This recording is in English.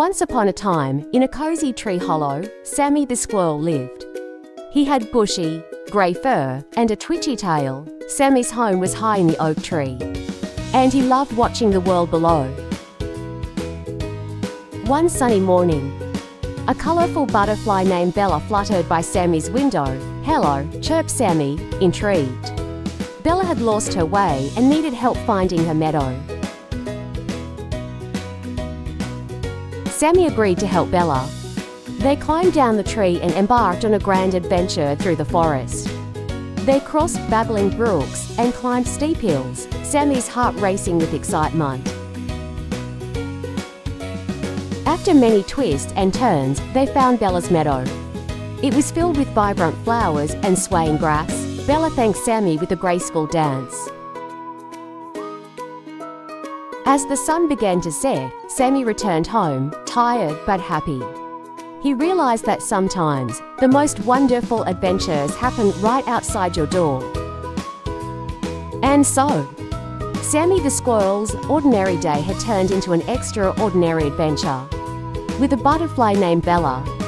Once upon a time, in a cozy tree hollow, Sammy the squirrel lived. He had bushy, grey fur, and a twitchy tail. Sammy's home was high in the oak tree, and he loved watching the world below. One sunny morning, a colourful butterfly named Bella fluttered by Sammy's window. "Hello," chirped Sammy, intrigued. Bella had lost her way and needed help finding her meadow. Sammy agreed to help Bella. They climbed down the tree and embarked on a grand adventure through the forest. They crossed babbling brooks and climbed steep hills, Sammy's heart racing with excitement. After many twists and turns, they found Bella's meadow. It was filled with vibrant flowers and swaying grass. Bella thanked Sammy with a graceful dance. As the sun began to set, Sammy returned home, tired but happy. He realized that sometimes, the most wonderful adventures happen right outside your door. And so, Sammy the squirrel's ordinary day had turned into an extraordinary adventure with a butterfly named Bella.